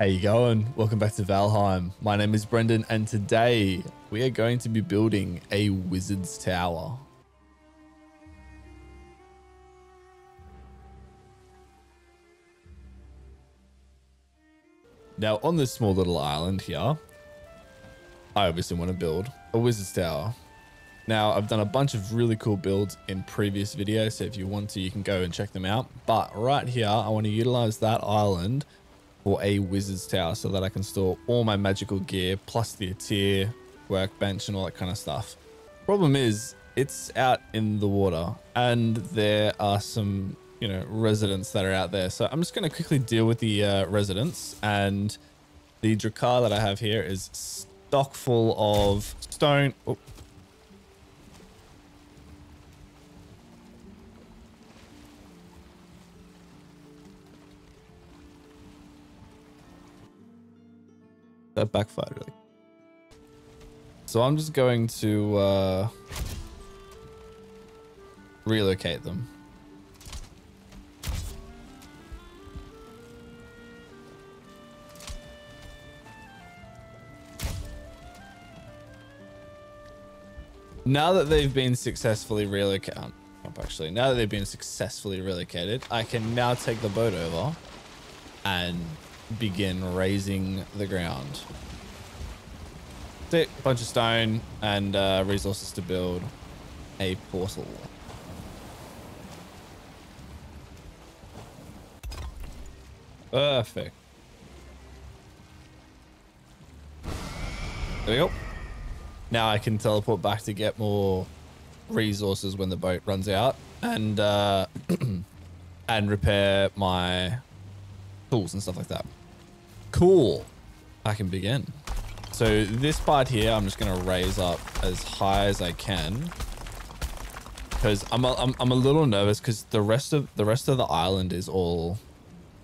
How you going? Welcome back to Valheim. My name is Brendan and today we are going to be building a wizard's tower. Now on this small little island here, I obviously want to build a wizard's tower. Now I've done a bunch of really cool builds in previous videos, so if you want to you can go and check them out. But right here I want to utilize that island for a wizard's tower so that I can store all my magical gear plus the tier workbench and all that kind of stuff. Problem is, it's out in the water and there are some, you know, residents that are out there. So I'm just going to quickly deal with the residents, and the Drakkar that I have here is stock full of stone. Oh. That backfired really. So I'm just going to relocate them. Now that they've been successfully relocated, now that they've been successfully relocated, I can now take the boat over and begin raising the ground. That's it. Bunch of stone and resources to build a portal. Perfect. There we go. Now I can teleport back to get more resources when the boat runs out and and repair my tools and stuff like that. Cool. I can begin. So this part here, I'm just going to raise up as high as I can because I'm a little nervous because the rest of the island is all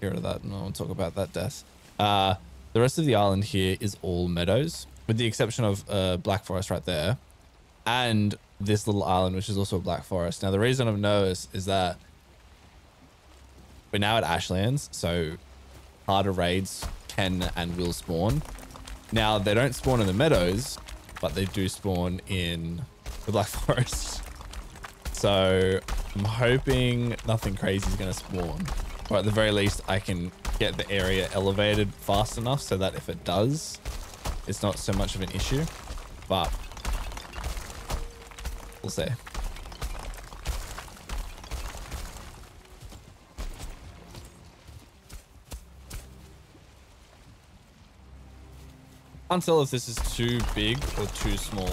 here to that. No, we'll talk about that death. The rest of the island here is all meadows with the exception of Black Forest right there and this little island, which is also Black Forest. Now, the reason I'm nervous is that we're now at Ashlands. So harder raids can and will spawn. Now, they don't spawn in the meadows, but they do spawn in the Black Forest. So I'm hoping nothing crazy is going to spawn. Or at the very least, I can get the area elevated fast enough so that if it does, it's not so much of an issue. But we'll see. Can't tell if this is too big or too small.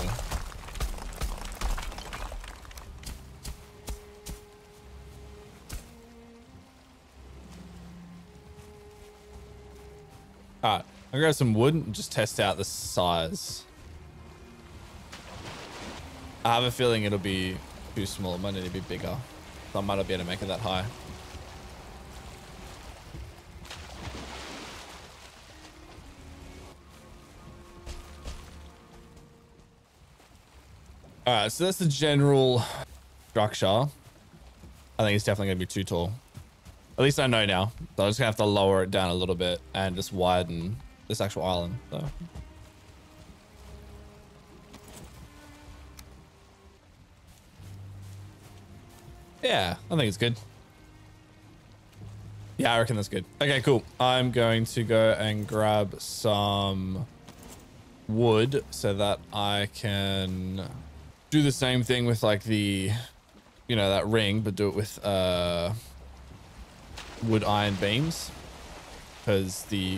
Alright, I'll grab some wood and just test out the size. I have a feeling it'll be too small. It might need to be bigger. So I might not be able to make it that high. All right, so that's the general structure. I think it's definitely going to be too tall. At least I know now. So I'm just going to have to lower it down a little bit and just widen this actual island. So. Yeah, I think it's good. Yeah, I reckon that's good. Okay, cool. I'm going to go and grab some wood so that I can do the same thing with like the, you know, that ring, but do it with wood iron beams because the,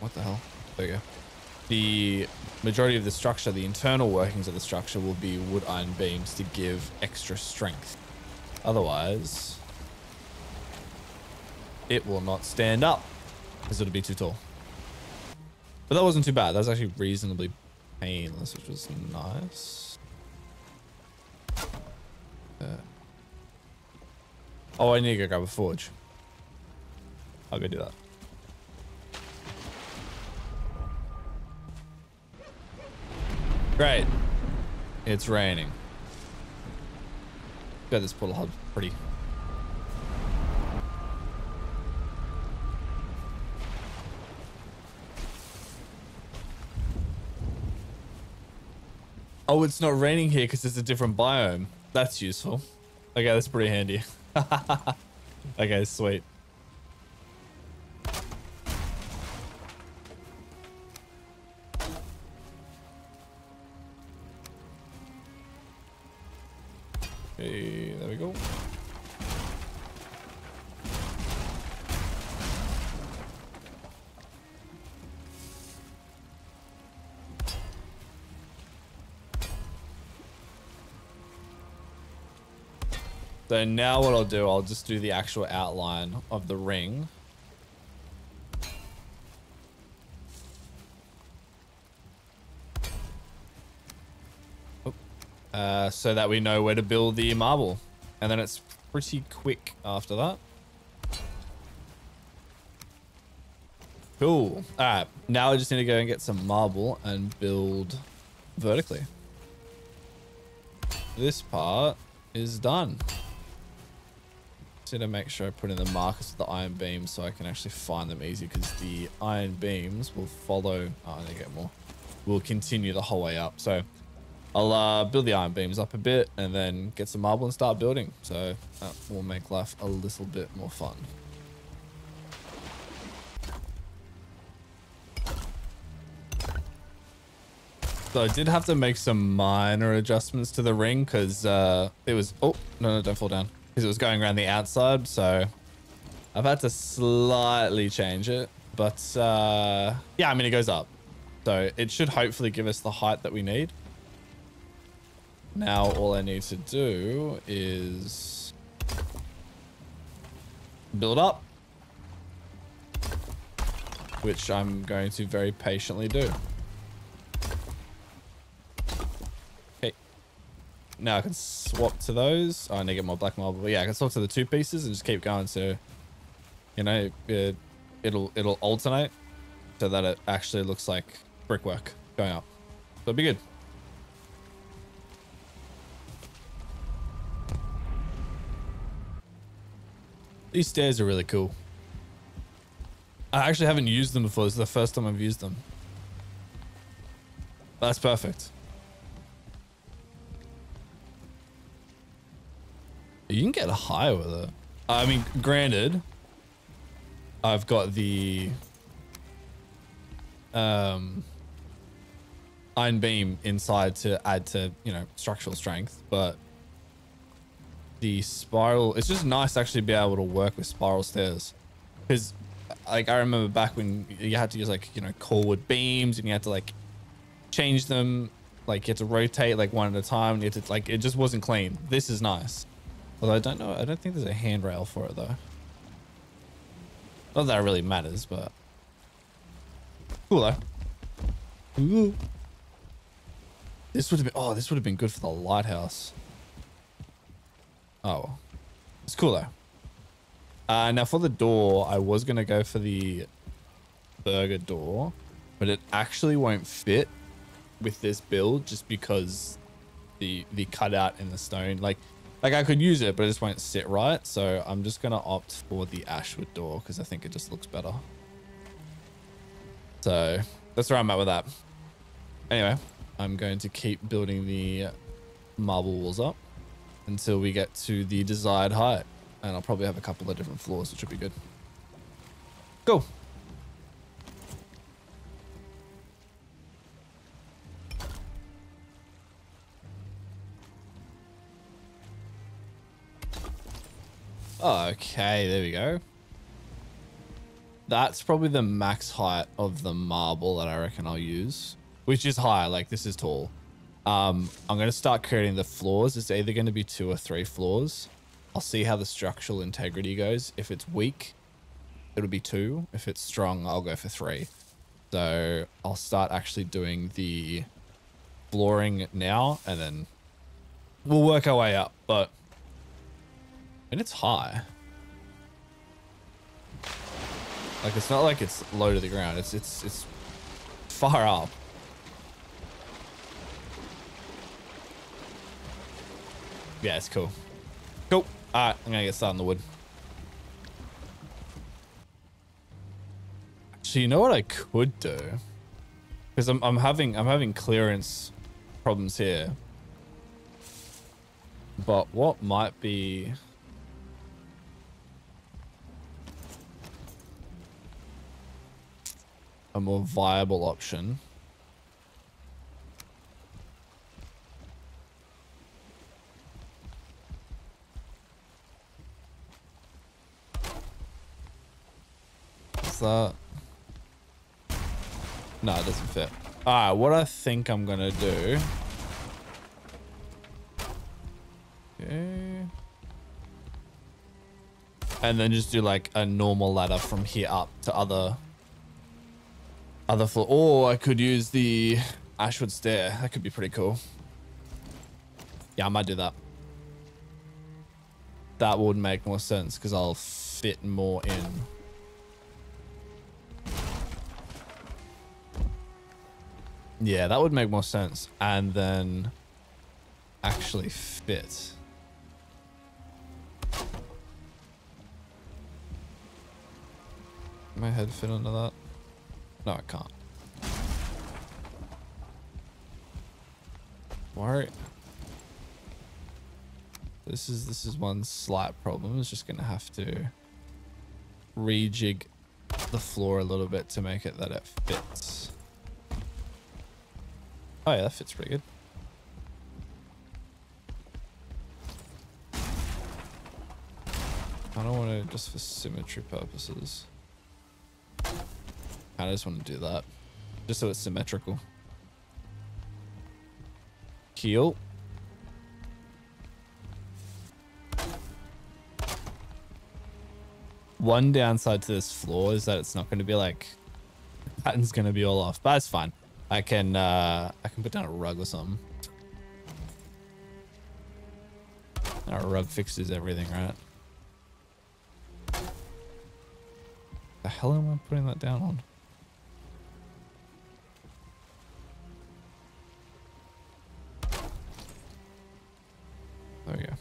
what the hell? There we go. The majority of the structure, the internal workings of the structure will be wood iron beams to give extra strength. Otherwise, it will not stand up because it'll be too tall. But that wasn't too bad. That was actually reasonably painless, which was nice. Oh, I need to go grab a forge. I'll go do that. Great. It's raining. Bet this portal hub's pretty. Oh, it's not raining here because it's a different biome. That's useful. Okay, that's pretty handy. Okay, sweet. Okay, there we go. So now what I'll do, I'll just do the actual outline of the ring. So that we know where to build the marble. And then it's pretty quick after that. Cool. All right. Now I just need to go and get some marble and build vertically. This part is done. Just need to make sure I put in the markers of the iron beams so I can actually find them easy, because the iron beams will follow. Oh, I need to get more. We'll continue the whole way up. So I'll build the iron beams up a bit and then get some marble and start building. So that will make life a little bit more fun. So I did have to make some minor adjustments to the ring because it was, oh, no, don't fall down. Because it was going around the outside. So I've had to slightly change it, but yeah, I mean, it goes up. So it should hopefully give us the height that we need. Now all I need to do is build up, which I'm going to very patiently do. Okay. Now I can swap to those. Oh, I need to get more black marble. But yeah, I can swap to the two pieces and just keep going. So, you know, it'll alternate so that it actually looks like brickwork going up. So it'll be good. These stairs are really cool. I actually haven't used them before. This is the first time I've used them. That's perfect. You can get high with it. I mean, granted, I've got the iron beam inside to add to, you know, structural strength, but the spiral, it's just nice to actually be able to work with spiral stairs, because like I remember back when you had to use like, you know, cordwood beams and you had to like change them, like you had to rotate like one at a time and you had to like, it just wasn't clean. This is nice. Although I don't know, I don't think there's a handrail for it though. Not that it really matters, but cool though. Ooh. This would have been, oh, this would have been good for the lighthouse. Oh, well. It's cool though. Now for the door, I was going to go for the burger door, but it actually won't fit with this build just because the cutout in the stone, like I could use it, but it just won't sit right. So I'm just going to opt for the ashwood door because I think it just looks better. So that's where I'm at with that. Anyway, I'm going to keep building the marble walls up until we get to the desired height. And I'll probably have a couple of different floors, which would be good. Cool. Okay, there we go. That's probably the max height of the marble that I reckon I'll use, which is high, like this is tall. I'm going to start creating the floors. It's either going to be 2 or 3 floors. I'll see how the structural integrity goes. If it's weak, it'll be 2. If it's strong, I'll go for 3. So I'll start actually doing the flooring now and then we'll work our way up, but and it's high. Like it's not like it's low to the ground. It's far up. Yeah, it's cool. Cool. All right, I'm going to get started on the wood. Actually, you know what I could do? Because I'm having clearance problems here. But what might be... a more viable option is that... No, it doesn't fit. All right, what I think I'm gonna do... Okay. And then just do like a normal ladder from here up to other floor. Or I could use the Ashwood stair. That could be pretty cool. Yeah, I might do that. That would make more sense because I'll fit more in. Yeah, that would make more sense. And then actually fit. Can my head fit under that? No, I can't. Alright. This is one slight problem. It's just gonna have to rejig the floor a little bit to make it that it fits. Oh yeah, that fits pretty good. I don't want to, just for symmetry purposes. I just want to do that. Just so it's symmetrical. Keel. One downside to this floor is that it's not going to be like... the pattern's going to be all off, but that's fine. I can put down a rug or something. That rug fixes everything, right? The hell am I putting that down on? There we go.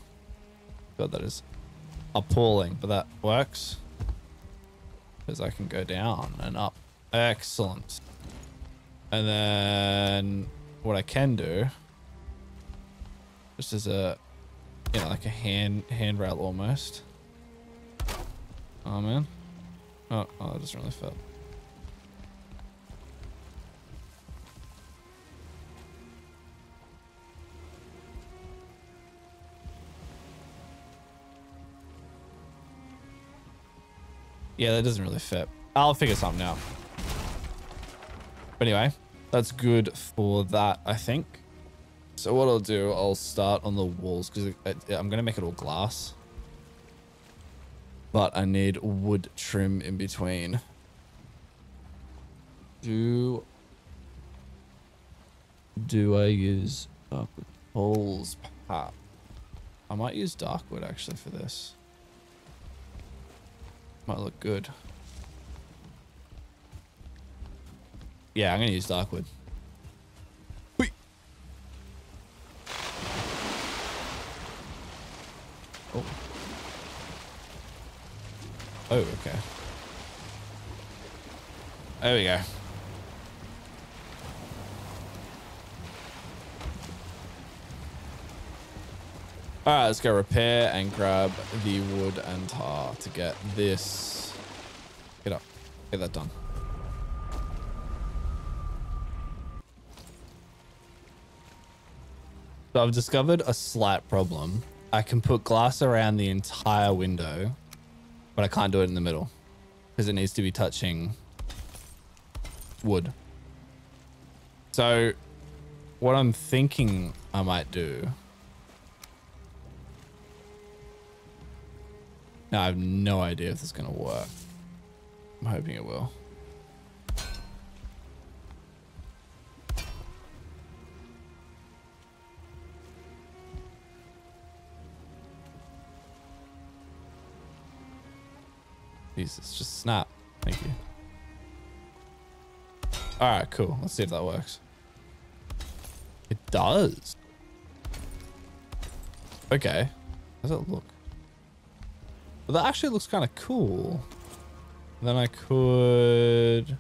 God, that is appalling, but that works. Because I can go down and up. Excellent. And then what I can do, just as a, you know, like a handrail almost. Oh man. Oh, that doesn't really fit. Yeah, that doesn't really fit. I'll figure something out. But anyway, that's good for that, I think. So what I'll do, I'll start on the walls because I'm going to make it all glass. But I need wood trim in between. Do I use dark wood poles? I might use dark wood actually for this. Might look good. Yeah, I'm gonna use dark wood. Whee! Oh. Oh, okay. There we go. All right, let's go repair and grab the wood and tar to get this. Get up. Get that done. So I've discovered a slight problem. I can put glass around the entire window, but I can't do it in the middle because it needs to be touching wood. So what I'm thinking I might do. Now I have no idea if this is going to work. I'm hoping it will. Jesus, just snap. Thank you. All right, cool. Let's see if that works. It does. Okay. How does it look? Well, that actually looks kind of cool. Then I could...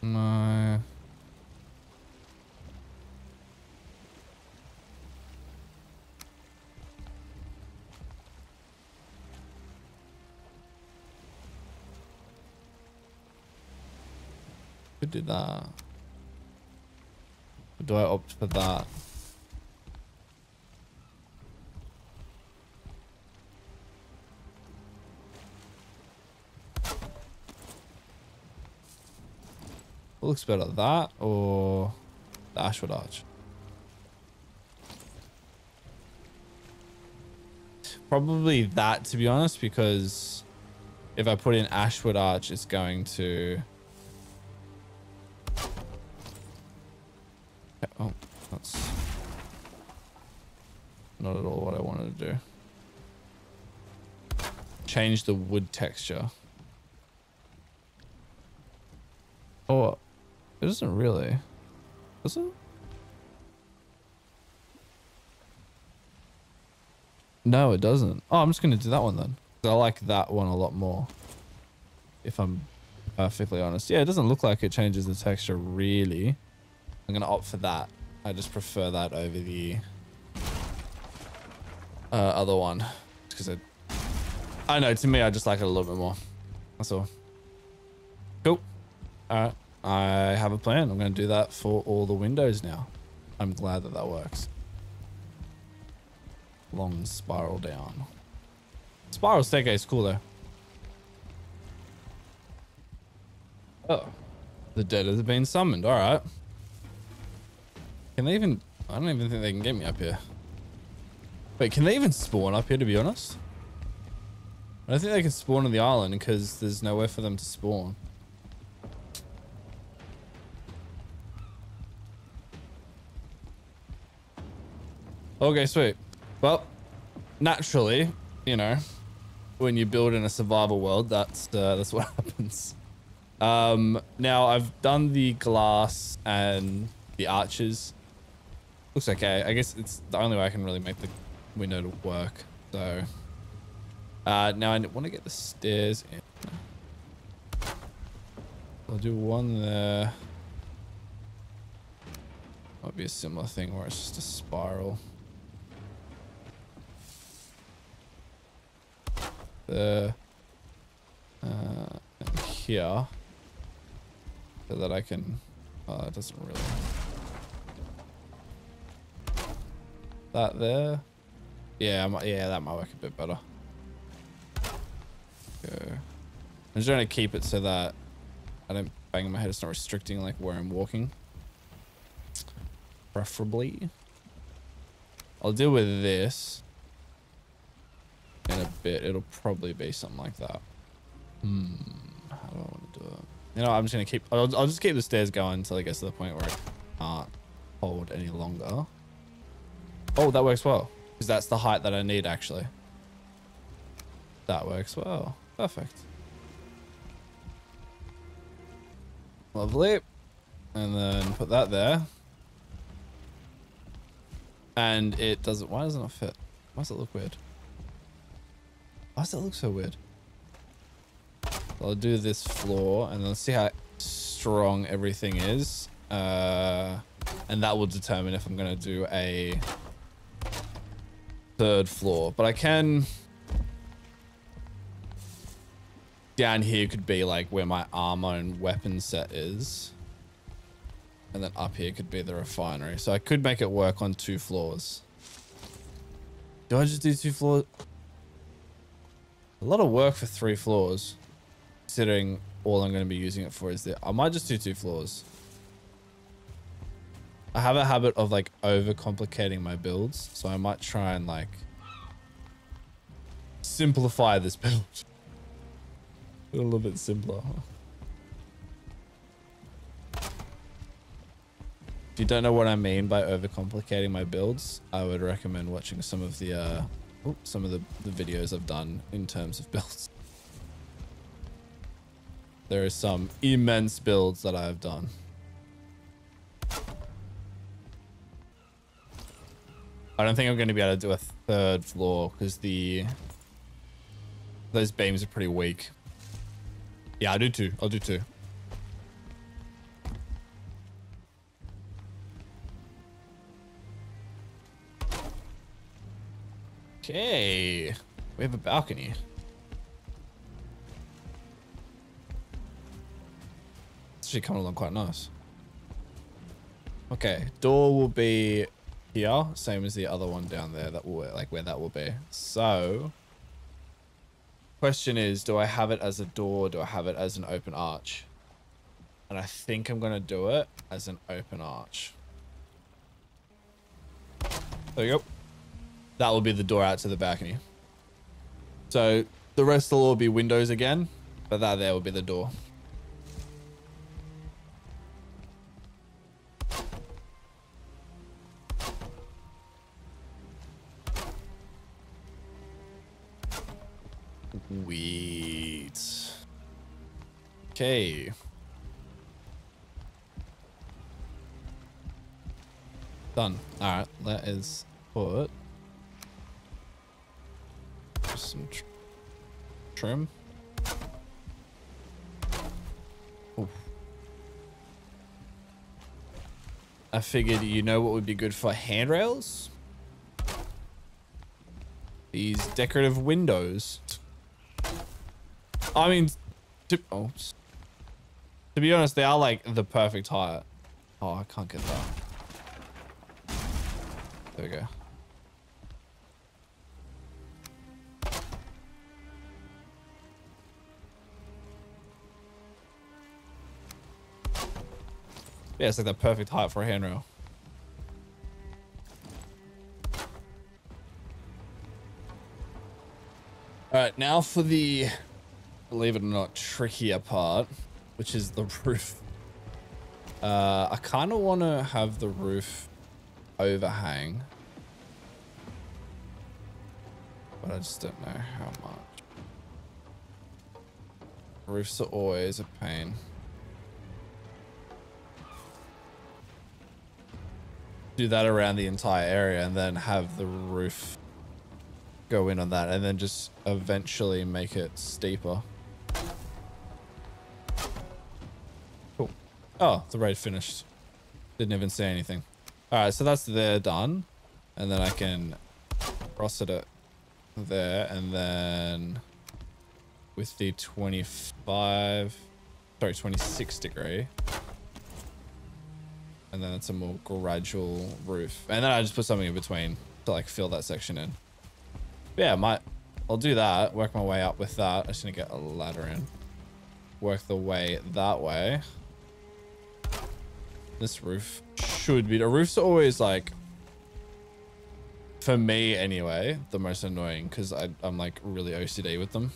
No. could do that. Or do I opt for that? What looks better, that or the Ashwood Arch? Probably that, to be honest, because if I put in Ashwood Arch, it's going to... Oh, that's not at all what I wanted to do. Change the wood texture. Oh, it doesn't really. Does it? No, it doesn't. Oh, I'm just going to do that one then. I like that one a lot more, if I'm perfectly honest. Yeah, it doesn't look like it changes the texture really. I'm going to opt for that. I just prefer that over the other one. Because I know, to me, I just like it a little bit more. That's all. Cool. All right. I have a plan. I'm going to do that for all the windows now. I'm glad that that works. Long spiral down. Spiral staircase is cool though. Oh, the dead has been summoned. All right. Can they even? I don't even think they can get me up here. Wait, can they even spawn up here? To be honest, I don't think they can spawn on the island because there's nowhere for them to spawn. Okay, sweet. Well, naturally, you know, when you build in a survival world, that's what happens. Now I've done the glass and the arches. Looks okay. I guess it's the only way I can really make the window to work. So now I want to get the stairs in. I'll do one there. Might be a similar thing where it's just a spiral. There, and here, so that I can. Oh, that doesn't really. That there, yeah, that might work a bit better. Go. I'm just trying to keep it so that I don't bang my head. It's not restricting like where I'm walking. Preferably, I'll deal with this in a bit. It'll probably be something like that. How do I want to do it? You know, I'm just gonna keep. I'll just keep the stairs going until it gets to the point where I can't hold any longer. Oh, that works well because that's the height that I need actually. That works well. Perfect. Lovely. And then put that there. And it doesn't. Why doesn't it fit? Why does it look weird? Why does that look so weird? I'll do this floor and then see how strong everything is. And that will determine if I'm going to do a third floor. But I can... Down here could be like where my armor and weapon set is. And then up here could be the refinery. So I could make it work on two floors. Do I just do two floors? A lot of work for three floors, considering all I'm going to be using it for is there. I might just do two floors. I have a habit of like overcomplicating my builds, so I might try and like simplify this build a little bit simpler. If you don't know what I mean by overcomplicating my builds, I would recommend watching some of the some of the videos I've done in terms of builds. There are some immense builds that I have done. I don't think I'm going to be able to do a third floor because those beams are pretty weak. Yeah, I'll do two. I'll do two. Okay, we have a balcony. Let's actually coming along quite nice. Okay, door will be here, same as the other one down there. That will, like, where that will be. So, question is, do I have it as a door? Do I have it as an open arch? And I think I'm gonna do it as an open arch. There you go. That will be the door out to the balcony. So the rest will all be windows again, but that there will be the door. Wait. Okay. Done. All right, that is put some trim. Ooh. I figured, you know what would be good for handrails? These decorative windows. I mean, to be honest, they are like the perfect height. Oh, I can't get that. There we go. Yeah, it's like the perfect height for a handrail. Alright, now for the, believe it or not, trickier part, which is the roof. I kind of want to have the roof overhang, but I just don't know how much. Roofs are always a pain. Do that around the entire area and then have the roof go in on that and then just eventually make it steeper. Cool. Oh, the raid finished. Didn't even say anything. All right, so that's there done, and then I can cross it there, and then with the 26 degree, and then it's a more gradual roof, and then I just put something in between to like fill that section in. But yeah, I'll do that. Work my way up with that. I just need to get a ladder in. Work the way that way. This roof should be, the roofs are always like, for me anyway, the most annoying because I'm like really OCD with them.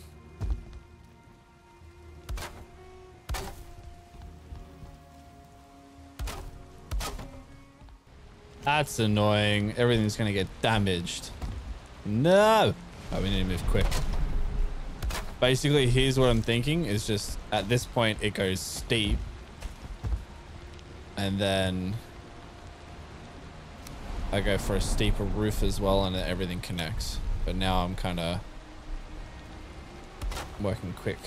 That's annoying. Everything's gonna get damaged. No, oh, we need to move quick. Basically, here's what I'm thinking is just at this point it goes steep. And then I go for a steeper roof as well and everything connects. But now I'm kind of working quick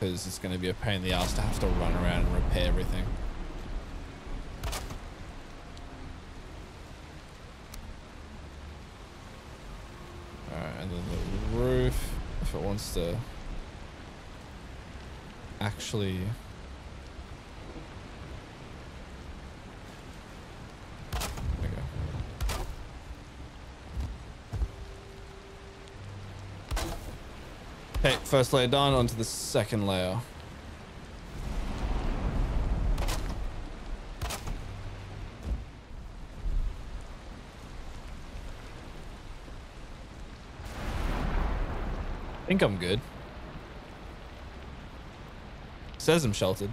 because it's going to be a pain in the ass to have to run around and repair everything. Alright, and then the roof, if it wants to actually... Okay, first layer done, onto the second layer. I think I'm good. Says I'm sheltered.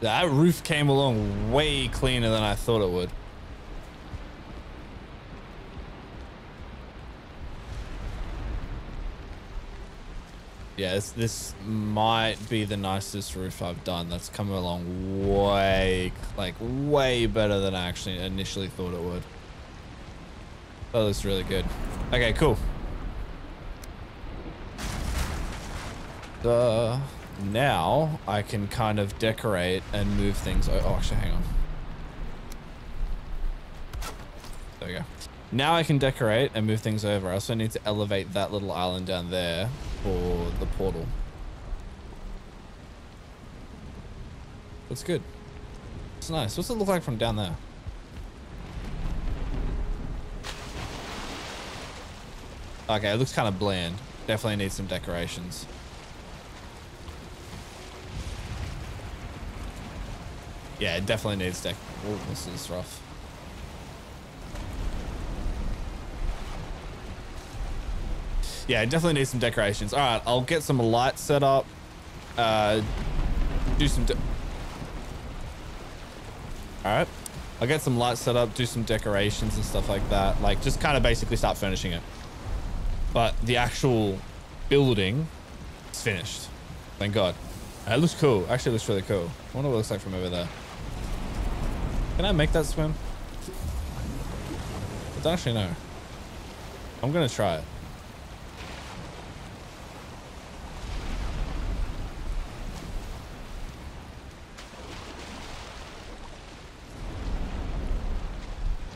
That roof came along way cleaner than I thought it would. Yeah, this might be the nicest roof I've done. That's come along way, like way better than I actually initially thought it would. That looks really good. Okay, cool. Now I can kind of decorate and move things. Oh, actually, hang on. There we go. Now I can decorate and move things over. I also need to elevate that little island down there for the portal. Looks good. It's nice. What's it look like from down there? Okay, it looks kind of bland. Definitely needs some decorations. Yeah, it definitely needs deck. Oh, this is rough. Yeah, it definitely needs some decorations. All right, I'll get some lights set up. Do some. All right, I'll get some lights set up, do some decorations and stuff like that. Like, just kind of basically start furnishing it. But the actual building is finished. Thank God. It looks cool. Actually, it looks really cool. I wonder what it looks like from over there. Can I make that swim? I don't actually know. I'm going to try it.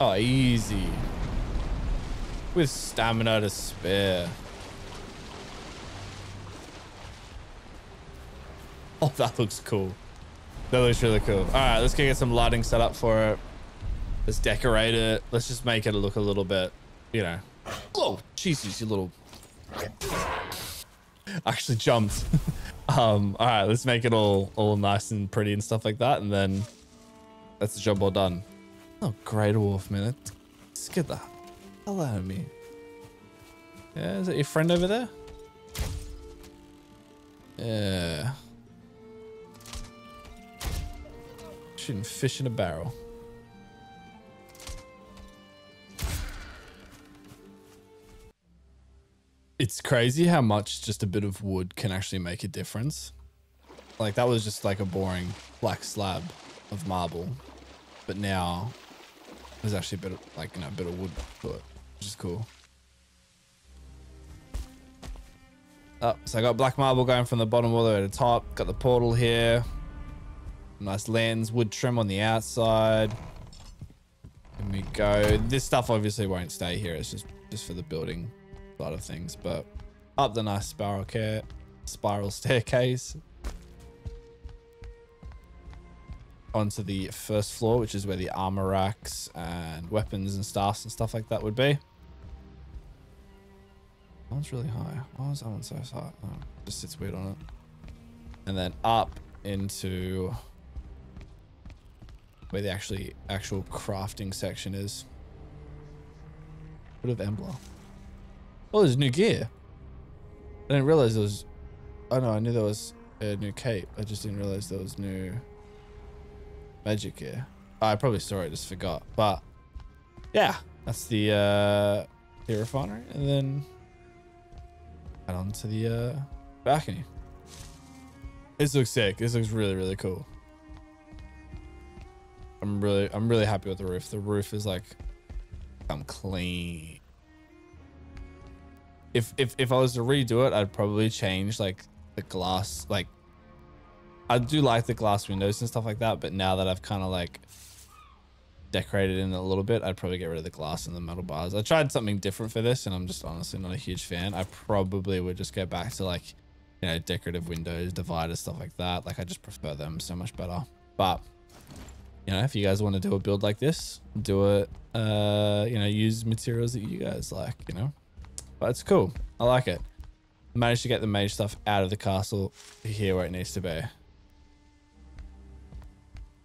Oh, easy. With stamina to spare. Oh, that looks cool. That looks really cool. All right, let's go get some lighting set up for it. Let's decorate it. Let's just make it look a little bit, you know. Oh, Jesus, you little. Actually jumped. All right, let's make it all nice and pretty and stuff like that. And then that's the job all done. Oh, great wolf, man. Let's get the hell out of me. Yeah, is that your friend over there? Yeah. Shooting fish in a barrel. It's crazy how much just a bit of wood can actually make a difference. Like, that was just like a boring black slab of marble. But now there's actually a bit of, like, you know, a bit of wood to it, which is cool. Oh, so I got black marble going from the bottom all the way to the top. Got the portal here. Nice lens, wood trim on the outside. There we go. This stuff obviously won't stay here. It's just for the building side of things. But up the nice spiral staircase. Onto the first floor, which is where the armor racks and weapons and staffs and stuff like that would be. That one's really high. Why was that one so high? Oh, it just sits weird on it. And then up into where the actual crafting section is. Bit of Embla. Oh, there's new gear. I didn't realize there was. Oh no, I knew there was a new cape. I just didn't realize there was new magic gear. Oh, I probably saw it, just forgot. But yeah, that's the refinery, and then add on to the balcony. This looks sick. This looks really, really cool. I'm really happy with the roof. The roof is like, I'm clean. If I was to redo it, I'd probably change like the glass. Like, I do like the glass windows and stuff like that, but now that I've kind of like decorated in it a little bit, I'd probably get rid of the glass and the metal bars. I tried something different for this, and I'm just honestly not a huge fan. I probably would just go back to like, you know, decorative windows, dividers, stuff like that. Like, I just prefer them so much better. But, you know, if you guys want to do a build like this, do it, you know, use materials that you guys like, you know. But it's cool. I like it. Managed to get the mage stuff out of the castle here where it needs to be.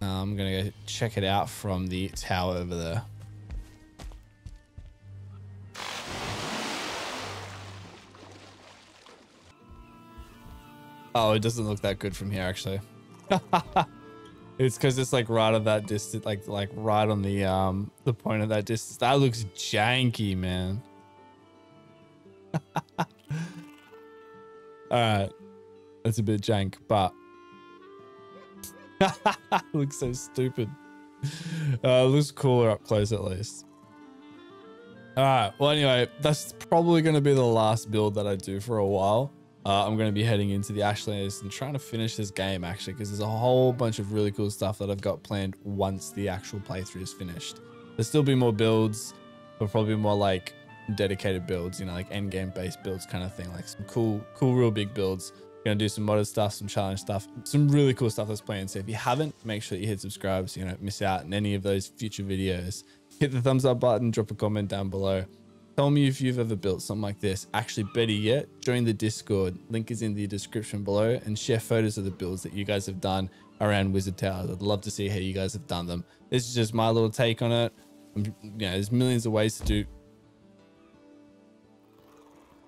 I'm going to go check it out from the tower over there. Oh, it doesn't look that good from here, actually. It's because it's like right at that distance, like right on the point of that distance. That looks janky, man. All right, that's a bit jank, but looks so stupid. Looks cooler up close, at least. All right. Well, anyway, that's probably going to be the last build that I do for a while. I'm going to be heading into the Ashlands and trying to finish this game, actually, because there's a whole bunch of really cool stuff that I've got planned once the actual playthrough is finished. There'll still be more builds, but probably more like dedicated builds, you know, like end game based builds kind of thing, like some cool, real big builds Gonna do some modded stuff, some challenge stuff, some really cool stuff that's planned. So if you haven't, make sure that you hit subscribe so you don't miss out on any of those future videos. Hit the thumbs up button, drop a comment down below. Tell me if you've ever built something like this. Actually, better yet, join the Discord. Link is in the description below, and share photos of the builds that you guys have done around Wizard Towers. I'd love to see how you guys have done them. This is just my little take on it. There's millions of ways to do.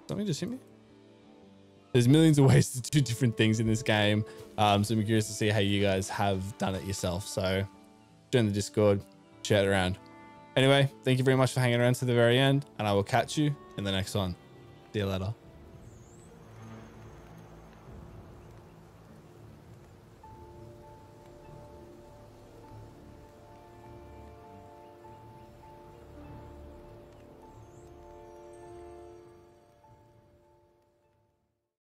Something just hit me. There's millions of ways to do different things in this game. So I'm curious to see how you guys have done it yourself. So join the Discord, share it around. Anyway, thank you very much for hanging around to the very end, and I will catch you in the next one. See you later.